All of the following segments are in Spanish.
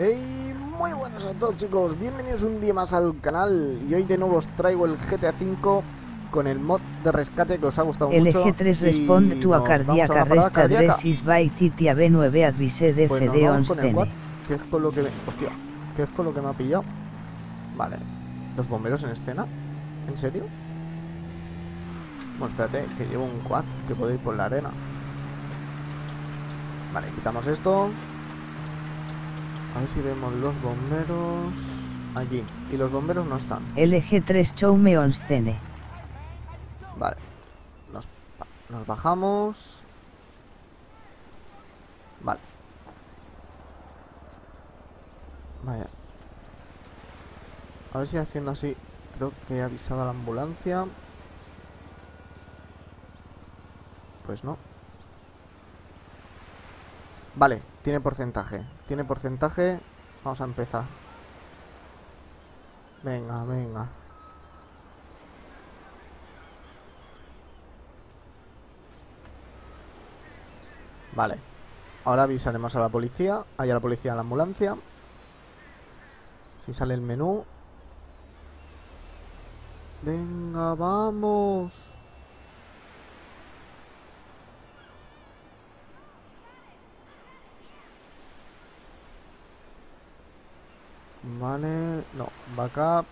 Hey, muy buenas a todos chicos, bienvenidos un día más al canal. Y hoy de nuevo os traigo el GTA V con el mod de rescate que os ha gustado mucho. LG3 responde tu a cardíaca, resta dresis by city ab 9 advise de FD11. ¿Qué es con lo que... hostia, qué es con lo que me ha pillado? Vale, los bomberos en escena, ¿en serio? Bueno, espérate, que llevo un quad, que puedo ir por la arena. Vale, quitamos esto. A ver si vemos los bomberos. Aquí. Y los bomberos no están. LG3 Chaume Onstene. Vale. Nos bajamos. Vale. Vaya. A ver si haciendo así. Creo que he avisado a la ambulancia. Pues no. Vale, tiene porcentaje. Tiene porcentaje. Vamos a empezar. Venga, venga. Vale. Ahora avisaremos a la policía. Allá la policía, a la ambulancia. Si sale el menú. Venga, vamos. Vale, no, backup.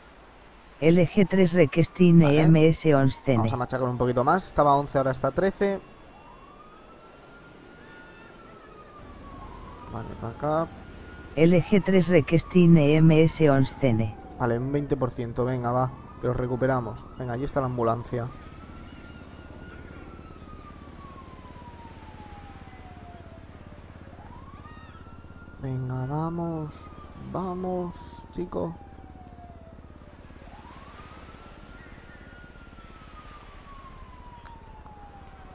LG3 Requestin MS11. Vamos a machacar un poquito más. Estaba 11, ahora está 13. Vale, backup. LG3 Requestin MS11. Vale, un 20%. Venga, va, que los recuperamos. Venga, allí está la ambulancia. Venga, vamos. Vamos, chico.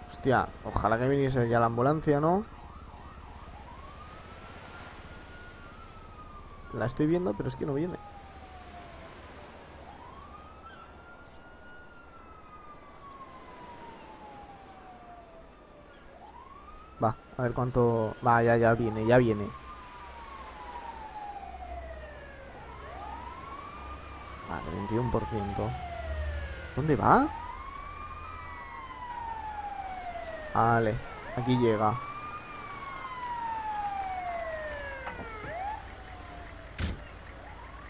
Hostia, ojalá que viniese ya la ambulancia, ¿no? La estoy viendo, pero es que no viene. Va, a ver cuánto... Va, ya viene, ya viene. Vale, 21%. ¿Dónde va? Vale, aquí llega.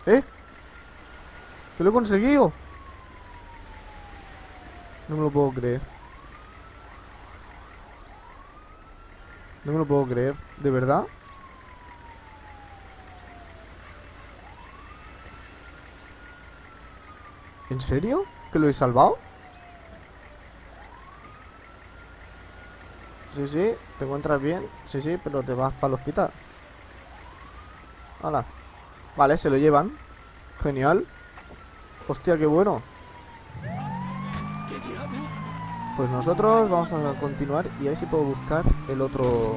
¿Eh? ¿Que lo he conseguido? No me lo puedo creer. No me lo puedo creer, ¿de verdad? ¿En serio? ¿Que lo he salvado? Sí, sí, te encuentras bien. Sí, pero te vas para el hospital. Hala. Vale, se lo llevan. Genial. Hostia, qué bueno. Pues nosotros vamos a continuar. Y a ver si puedo buscar el otro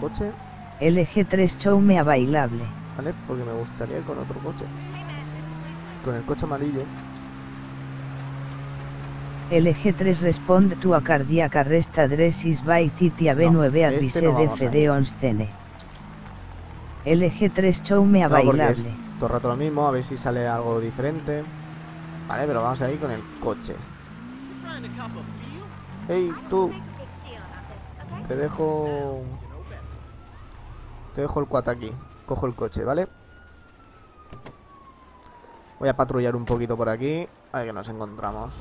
coche. LG3 Chaume a bailable. Vale, porque me gustaría ir con otro coche. Con el coche amarillo. LG3 responde tu a cardíaca resta dresis by city ab 9 advise de FD11. LG3 Chaume a bailable. Todo el rato lo mismo, a ver si sale algo diferente. Vale, pero vamos a ir con el coche. Hey, tú. Te dejo el cuate aquí. Cojo el coche, ¿vale? Voy a patrullar un poquito por aquí. A ver qué nos encontramos.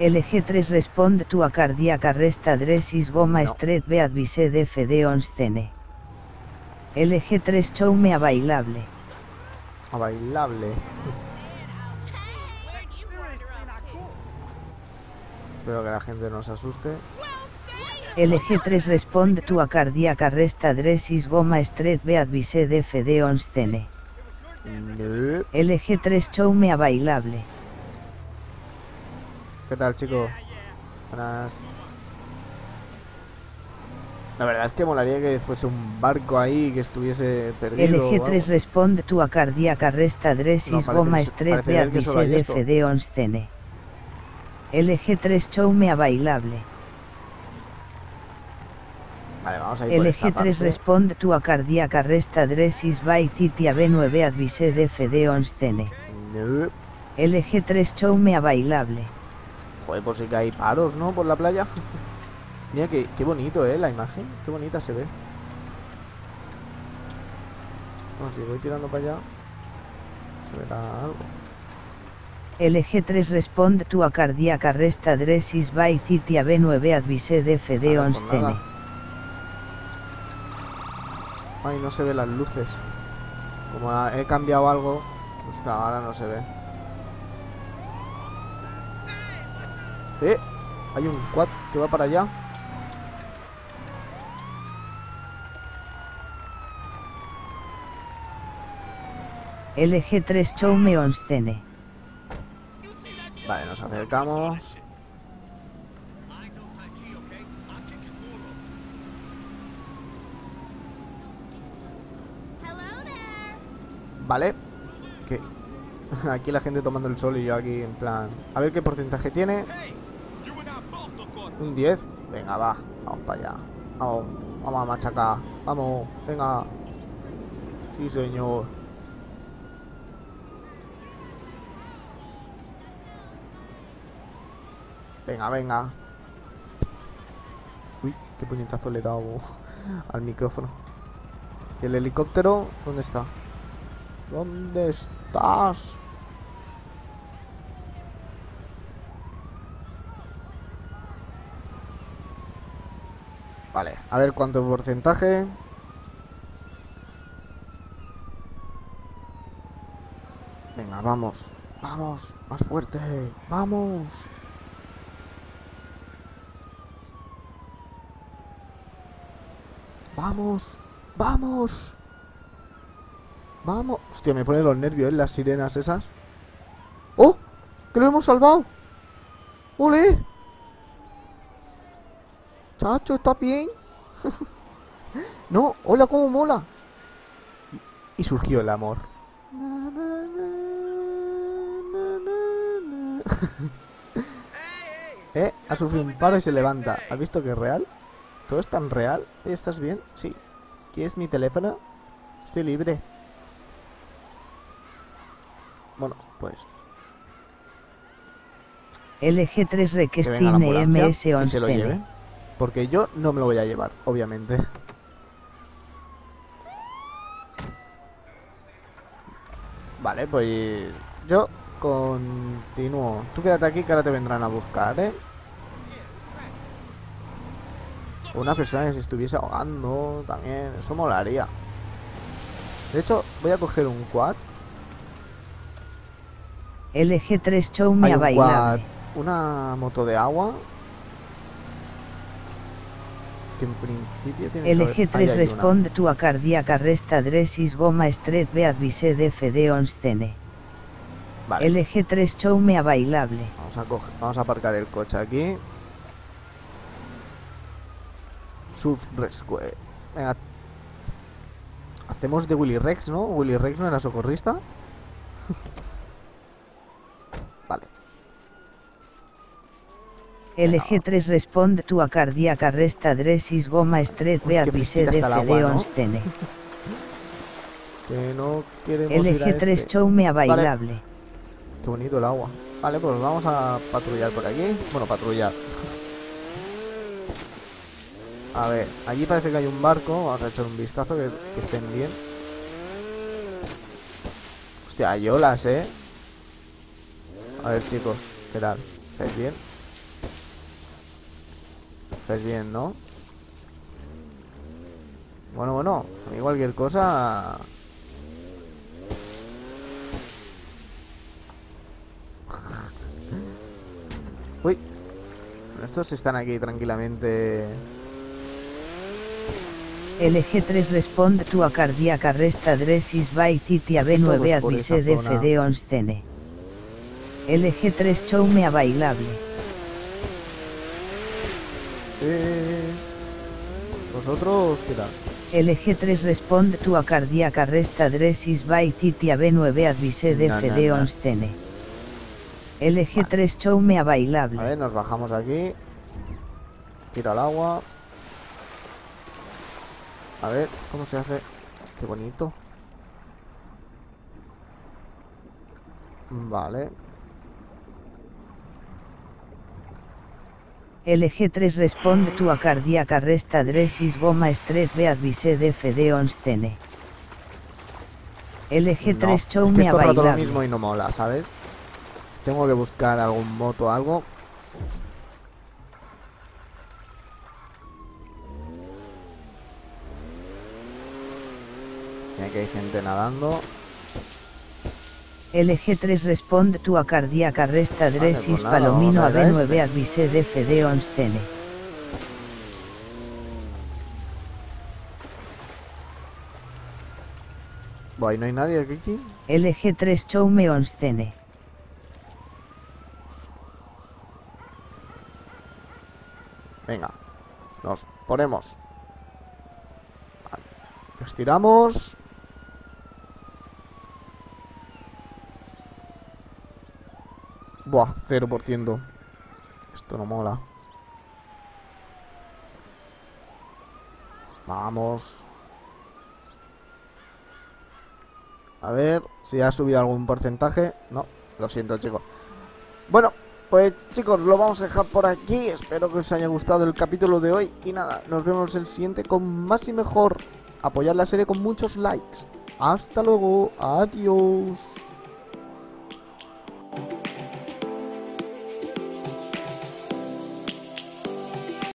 LG3 responde tu a cardíaca resta dresis goma street be advise de FD11. LG3 Chaume a bailable. A bailable. Espero que la gente no se asuste. LG3 responde tu a cardíaca resta dresis goma street be advise de FD11. LG3 Chaume a bailable. ¿Qué tal, chico? Buenas. La verdad es que molaría que fuese un barco ahí que estuviese perdido. LG3 responde tu a cardíaca resta dresis goma street de advise de FD11. LG3 Chaume a bailable. Vale, vamos a ir por esta parte. LG3 respond to a cardiac arrest addressed by CTAB9 advised FD on scene. No. LG3 show me available. Joder, pues sí que hay paros, ¿no? Por la playa. Mira, qué bonito, ¿eh? La imagen. Qué bonita se ve. Vamos, si voy tirando para allá, se verá algo. LG3 respond to a cardiac arrest addressed by CTAB9 advised FD on scene. Ay, no se ven las luces. Como he cambiado algo, pues ahora no se ve. Hay un quad que va para allá. LG3 show me on scene. Vale, nos acercamos. Vale. ¿Qué? Aquí la gente tomando el sol y yo aquí en plan... A ver qué porcentaje tiene. Un 10. Venga, va. Vamos para allá. Vamos, vamos a machacar. Vamos, venga. Sí, señor. Venga, venga. Uy, qué puñetazo le he dado al micrófono. ¿Y el helicóptero? ¿Dónde está? ¿Dónde estás? Vale, a ver cuánto porcentaje. Venga, vamos. Vamos, más fuerte. Vamos. Vamos, vamos, vamos. Hostia, me ponen los nervios, ¿eh? Las sirenas esas. ¡Oh! ¡Que lo hemos salvado! ¡Ole! Chacho, ¿está bien? No, hola, cómo mola. Y surgió el amor. Ha sufrido un paro y se levanta. ¿Has visto que es real? ¿Todo es tan real? ¿Estás bien? Sí. ¿Quieres mi teléfono? Estoy libre. Bueno, pues... LG3 requestine MS y se lo lleve. Porque yo no me lo voy a llevar, obviamente. Vale, pues... Yo continúo. Tú quédate aquí que ahora te vendrán a buscar, ¿eh? Una persona que se estuviese ahogando también, eso molaría. De hecho, voy a coger un quad. LG3 show me a bailar. Una moto de agua. Que en principio tiene LG3 respond to a cardiac arrest addressed Goma Street be advised FD on scene. Vale. LG3 show me a bailable. Vamos a aparcar el coche aquí. Subrescue. Venga. Hacemos de Willy Rex, ¿no? Willy Rex no era socorrista. Vale. LG3 respond to a cardiac arrest addressed Goma Street be advised FD on scene. Que no queremos ir a LG3 show me a bailable. Vale. Qué bonito el agua. Vale, pues vamos a patrullar por aquí. Bueno, patrullar. A ver, allí parece que hay un barco. Vamos a echar un vistazo, que estén bien. Hostia, hay olas, ¿eh? A ver, chicos, ¿qué tal? ¿Estáis bien? ¿Estáis bien, no? Bueno, a mí cualquier cosa... Uy. Estos están aquí tranquilamente... LG3 respond to a cardiac arrest addressed by CTAB9 advised FD on scene. LG3 show me a bailable. ¿Vosotros qué tal? LG3 respond to a cardiac arrest addressed by CTAB9 advised FD on scene. LG3 show me a bailable. A ver, nos bajamos aquí. Tiro al agua. A ver cómo se hace. Qué bonito. Vale. LG3 responde tu a cardiac arrest address is goma stress beadvised FD on stene. LG3 no, show es que esto rato lo mismo y no mola, ¿sabes? Tengo que buscar algún moto o algo. Mira que hay gente nadando. LG3 responde tu a cardiac arrest address is palomino a B9 advised FD on stene. Buah, ¿no hay nadie aquí? LG3 show me on stene. Venga, nos ponemos. Vale, nos tiramos. Buah, 0%. Esto no mola. Vamos. A ver si ha subido algún porcentaje. No, lo siento, chicos. Bueno, pues chicos, lo vamos a dejar por aquí. Espero que os haya gustado el capítulo de hoy. Y nada, nos vemos en el siguiente con más y mejor. Apoyad la serie con muchos likes. Hasta luego, adiós.